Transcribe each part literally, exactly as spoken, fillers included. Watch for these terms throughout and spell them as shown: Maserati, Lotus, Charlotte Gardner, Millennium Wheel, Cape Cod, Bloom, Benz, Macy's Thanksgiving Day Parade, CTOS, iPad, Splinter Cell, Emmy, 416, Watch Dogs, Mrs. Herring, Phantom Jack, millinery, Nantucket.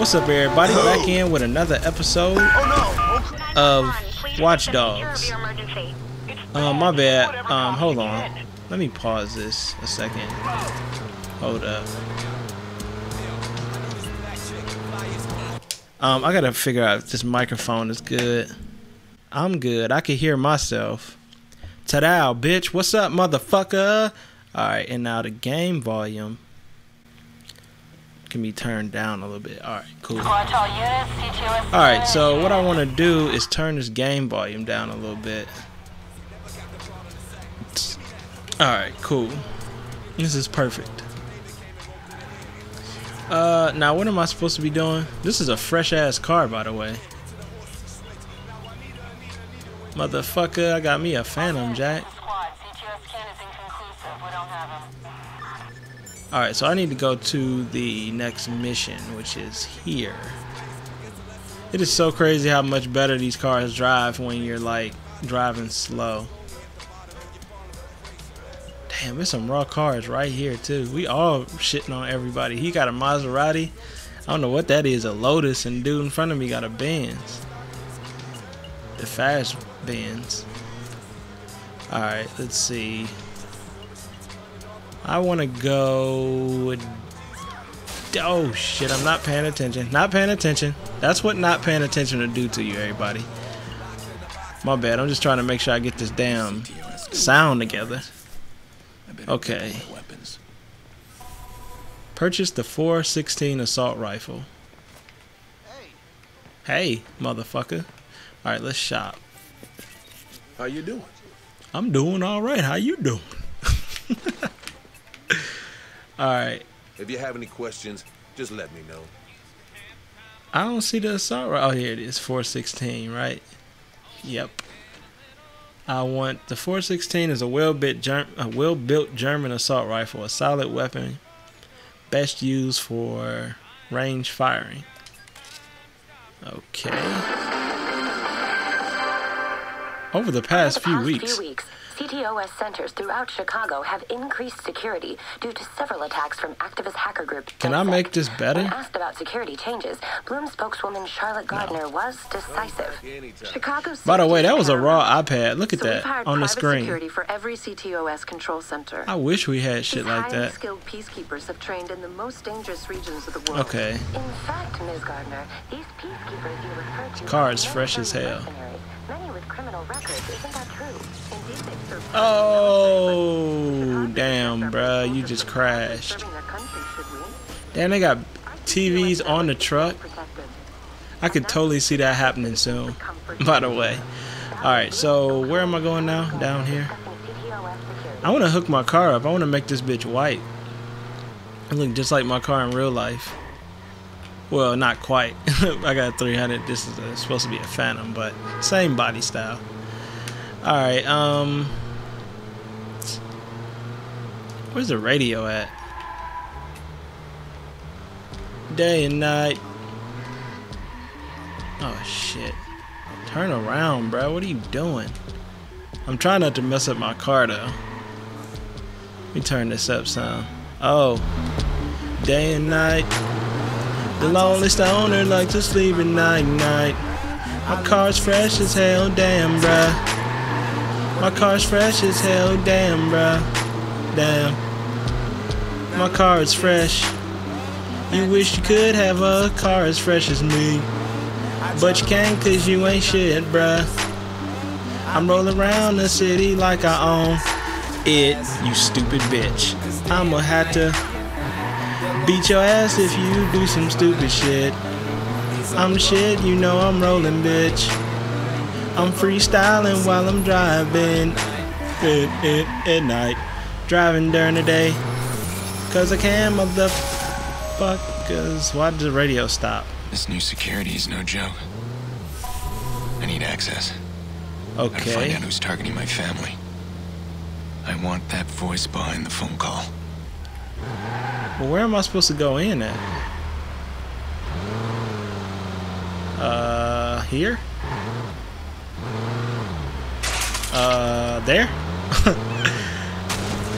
What's up, everybody? Back in with another episode of Watch Dogs. Um, my bad. Um, hold on. Let me pause this a second. Hold up. Um, I gotta figure out if this microphone is good. I'm good. I can hear myself. Ta-da, bitch. What's up, motherfucker? Alright, and now the game volume can be turned down a little bit. Alright, cool. Alright, so what I want to do is turn this game volume down a little bit. Alright, cool. This is perfect. Uh, now what am I supposed to be doing? This is a fresh ass car, by the way. Motherfucker, I got me a Phantom Jack. Alright, so I need to go to the next mission, which is here. It is so crazy how much better these cars drive when you're, like, driving slow. Damn, there's some raw cars right here, too. We all shitting on everybody. He got a Maserati. I don't know what that is, a Lotus, and dude in front of me got a Benz. The fast Benz. Alright, let's see. I want to go. Oh shit, I'm not paying attention. Not paying attention. That's what not paying attention to do to you, everybody. My bad. I'm just trying to make sure I get this damn sound together. Okay. Purchase the four sixteen assault rifle. Hey, motherfucker. Alright, let's shop. How you doing? I'm doing alright. How you doing? Alright. If you have any questions, just let me know. I don't see the assault rifle. Oh, here it is. four sixteen, right? Yep. I want the four sixteen is a well-built a well-built German assault rifle, a solid weapon, best used for range firing. Okay. Over the past few weeks, C T O S centers throughout Chicago have increased security due to several attacks from activist hacker group. Can I make this better? When asked about security changes, Bloom spokeswoman Charlotte Gardner no. was decisive. Chicago. By the way, that was a raw iPad. Look at so that on the screen. Security for every C T O S control center. I wish we had shit These like that. Skilled peacekeepers have trained in the most dangerous regions of the world. Okay. In fact, Miz Gardner, these peacekeepers you referred to. Car's fresh as hell. Many with criminal records. Isn't that true? Indeed, they serve. Oh, damn, bruh. You just crashed. Damn, they got T Vs on the truck. I could totally see that happening soon, by the way. Alright, so where am I going now? Down here. I want to hook my car up. I want to make this bitch white. I look just like my car in real life. Well, not quite. I got a three hundred. This is a, supposed to be a Phantom, but same body style. Alright, um... where's the radio at? Day and night. Oh, shit. Turn around, bro. What are you doing? I'm trying not to mess up my car, though. Let me turn this up some. Oh. Day and night. The loneliest owner likes to sleep at night, night. My car's fresh as hell, damn, bruh. My car's fresh as hell, damn, bruh. Damn. My car is fresh. You wish you could have a car as fresh as me. But you can't cause you ain't shit, bruh. I'm rolling around the city like I own it, you stupid bitch. I'ma have to beat your ass if you do some stupid shit. I'm shit, you know I'm rolling, bitch. I'm freestyling while I'm driving it, it, at night. Driving during the day, cause I can, motherfuckers. Why did the radio stop? This new security is no joke. I need access. Okay. I gotta find out who's targeting my family. I want that voice behind the phone call. Well, where am I supposed to go in at? Uh, here? Uh, there?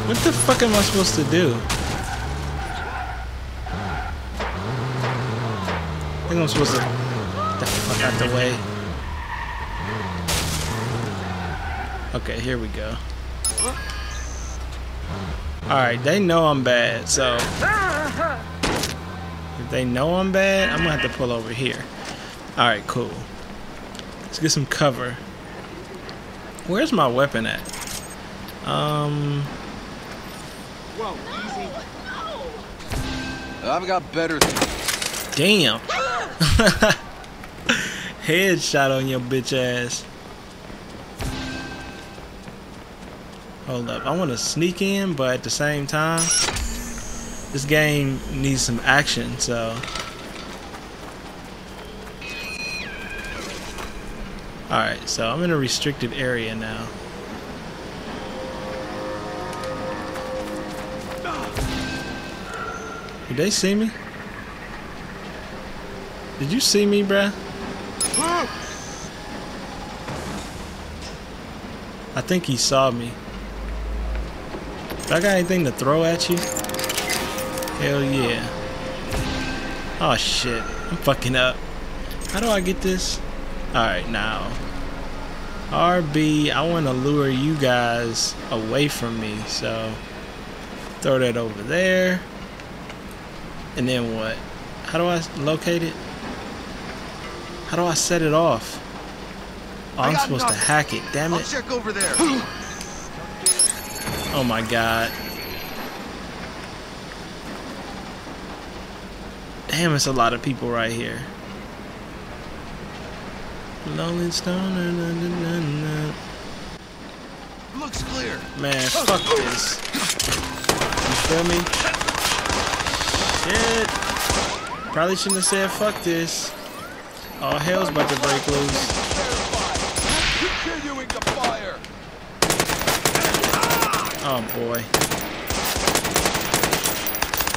What the fuck am I supposed to do? think I'm supposed to get the fuck out the way. Okay, here we go. Alright, they know I'm bad, so if they know I'm bad, I'm gonna have to pull over here. Alright, cool. Let's get some cover. Where's my weapon at? Um Whoa, easy. No, no. I've got better things. Damn. Headshot on your bitch ass. Hold up, I want to sneak in, but at the same time, this game needs some action, so. Alright, so I'm in a restricted area now. Did they see me? Did you see me, bruh? I think he saw me. I got anything to throw at you? Hell yeah. Oh shit. I'm fucking up. How do I get this? Alright, now. R B, I want to lure you guys away from me. So, throw that over there. And then what? How do I locate it? How do I set it off? Oh, I'm supposed to hack it. Damn it. I'll check over there. Oh my god. Damn, it's a lot of people right here. Lonely stoner. Nah, nah, nah, nah. Looks clear. Man, fuck this. You feel me? Shit. Probably shouldn't have said fuck this. All hell's about to break loose. Oh boy.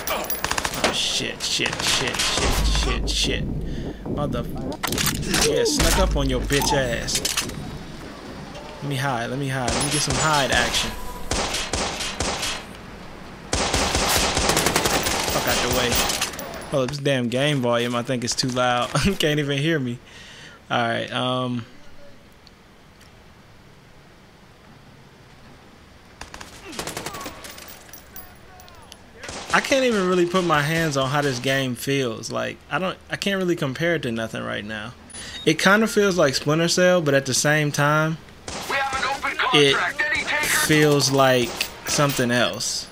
Oh shit, shit, shit, shit, shit, shit. Motherfucker. Yeah, snuck up on your bitch ass. Let me hide, let me hide. Let me get some hide action. Fuck out the way. Oh, this damn game volume, I think it's too loud. Can't even hear me. Alright, um... I can't even really put my hands on how this game feels. Like, I don't, I can't really compare it to nothing right now. It kind of feels like Splinter Cell, but at the same time, we have an open contract. It feels like something else.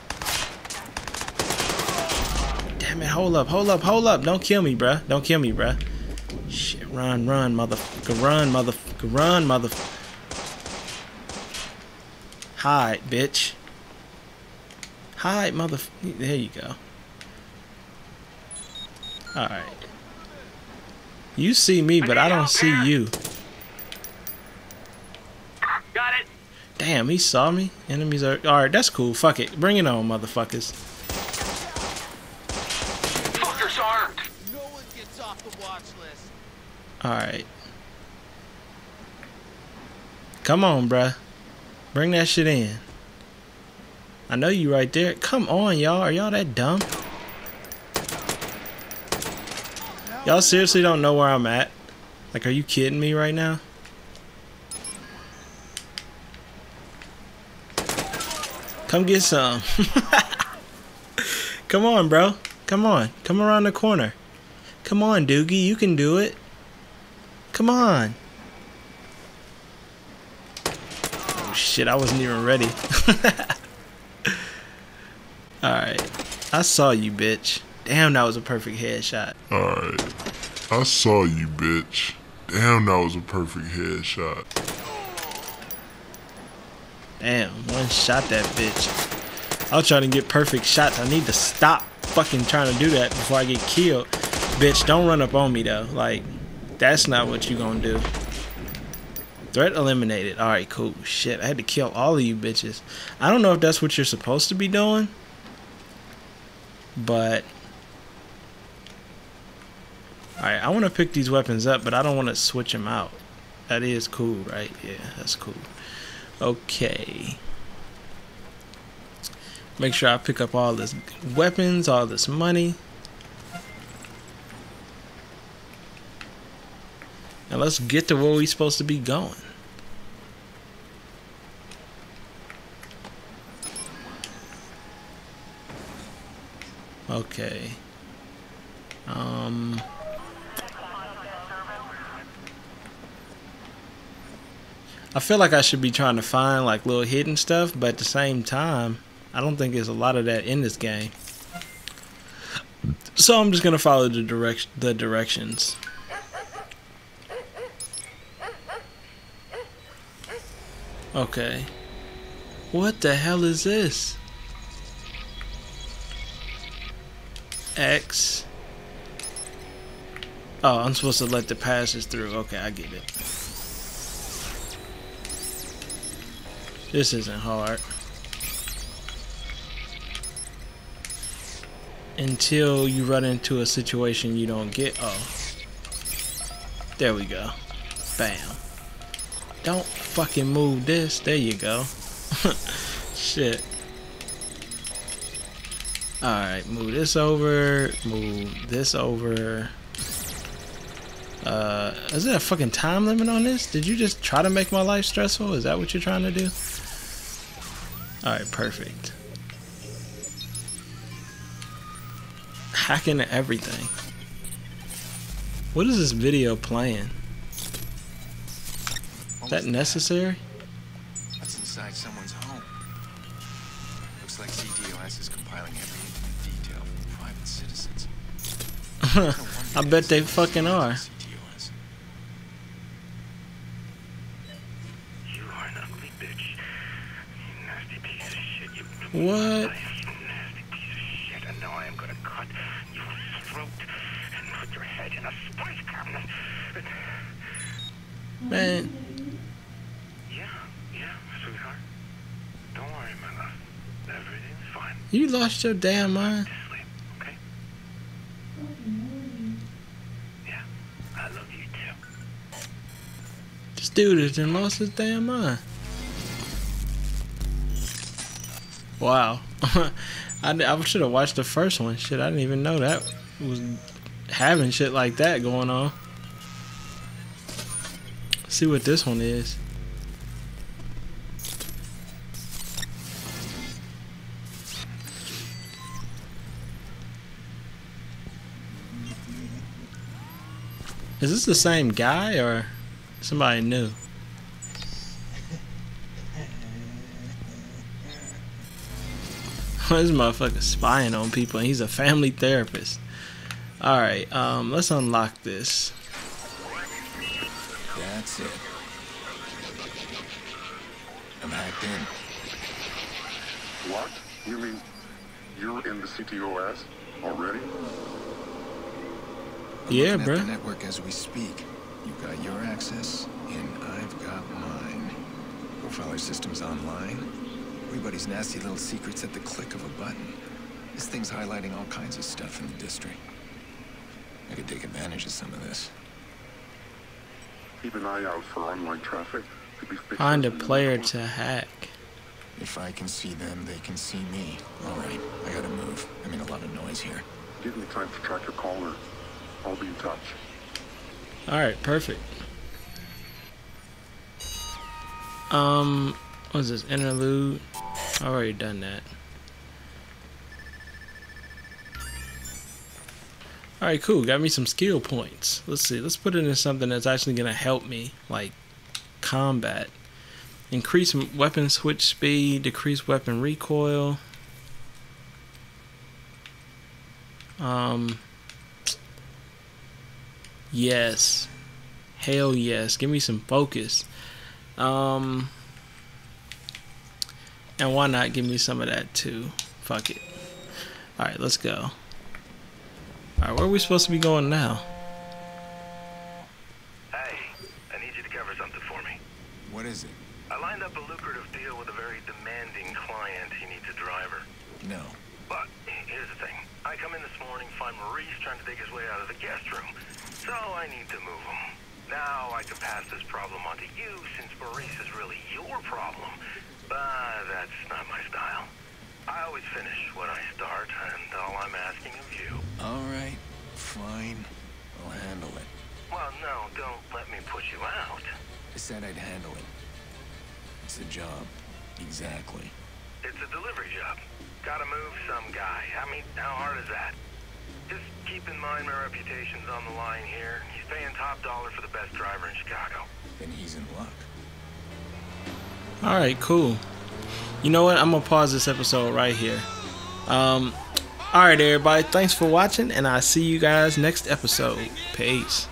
Damn it, hold up, hold up, hold up. Don't kill me, bruh. Don't kill me, bruh. Shit, run, run, motherfucker, run, motherfucker, run, motherfucker. Hide, bitch. Hi, mother. There you go. Alright. You see me, but I don't see you. Got it. Damn, he saw me. Enemies are. Alright, that's cool. Fuck it. Bring it on, motherfuckers. Fuckers armed. No one gets off the watch list. Alright. Come on, bruh. Bring that shit in. I know you right there. Come on, y'all. Are y'all that dumb? Y'all seriously don't know where I'm at? Like, are you kidding me right now? Come get some. Come on, bro. Come on. Come around the corner. Come on, Doogie. You can do it. Come on. Oh, shit. I wasn't even ready. Alright, I saw you, bitch. Damn, that was a perfect headshot. Alright, I saw you, bitch. Damn, that was a perfect headshot. Damn, one shot that bitch. I was trying to get perfect shots. I need to stop fucking trying to do that before I get killed. Bitch, don't run up on me, though. Like, that's not what you gonna do. Threat eliminated. Alright, cool. Shit, I had to kill all of you bitches. I don't know if that's what you're supposed to be doing. But alright, I want to pick these weapons up, but I don't want to switch them out. That is cool, right? Yeah, that's cool. Okay. Make sure I pick up all this weapons, all this money. Now let's get to where we're supposed to be going. Okay. Um... I feel like I should be trying to find like little hidden stuff, but at the same time, I don't think there's a lot of that in this game. So I'm just gonna follow the direct the directions. Okay. What the hell is this? X. Oh, I'm supposed to let the passage through. Okay, I get it. This isn't hard. Until you run into a situation you don't get. Oh. There we go. Bam. Don't fucking move this. There you go. Shit. Alright, move this over. Move this over. Uh, is there a fucking time limit on this? Did you just try to make my life stressful? Is that what you're trying to do? Alright, perfect. Hacking everything. What is this video playing? Is that necessary? That's inside someone's home. Looks like C T O S is compiling every intimate detail from private citizens. I bet they fucking are. What? And now I am gonna cut your throat and put your head in a spice cabinet. Man. Yeah, yeah, sweetheart. Don't worry, my love. Everything's fine. You lost your damn mind. Sleep, okay? Yeah, I love you too. This dude has then lost his damn mind. Wow. I, I should have watched the first one. Shit, I didn't even know that was having shit like that going on. Let's see what this one is. Is this the same guy or somebody new? This motherfucker's spying on people and he's a family therapist. Alright, um, let's unlock this. That's it. I'm hacked in. What? You mean you're in the C T O S already? Yeah, bro. The network as we speak. You've got your access and I've got mine. Profiler systems online. Everybody's nasty little secrets at the click of a button. This thing's highlighting all kinds of stuff in the district. I could take advantage of some of this. Keep an eye out for online traffic. Find a player to hack. If I can see them, they can see me. All right, I gotta move. I mean, a lot of noise here. Give me time to track your caller. I'll be in touch. All right, perfect. Um, what's this interlude? I already done that. Alright, cool. Got me some skill points. Let's see. Let's put it in something that's actually going to help me. Like, combat. Increase weapon switch speed. Decrease weapon recoil. Um. Yes. Hell yes. Give me some focus. Um. And why not give me some of that too? Fuck it. Alright, let's go. Alright, where are we supposed to be going now? Hey, I need you to cover something for me. What is it? I lined up a lucrative deal with a very demanding client. He needs a driver. No. But here's the thing. I come in this morning, find Maurice trying to dig his way out of the guest room. So I need to move him. Now I can pass this problem on to you since Maurice is really your problem. Uh, that's not my style. I always finish what I start, and all I'm asking of you. All right, fine. I'll handle it. Well, no, don't let me put you out. I said I'd handle it. It's a job. Exactly. It's a delivery job. Gotta move some guy. I mean, how hard is that? Just keep in mind my reputation's on the line here. He's paying top dollar for the best driver in Chicago. Then he's in luck. Alright, cool. You know what? I'm gonna pause this episode right here. Um, Alright, everybody. Thanks for watching, and I'll see you guys next episode. Peace.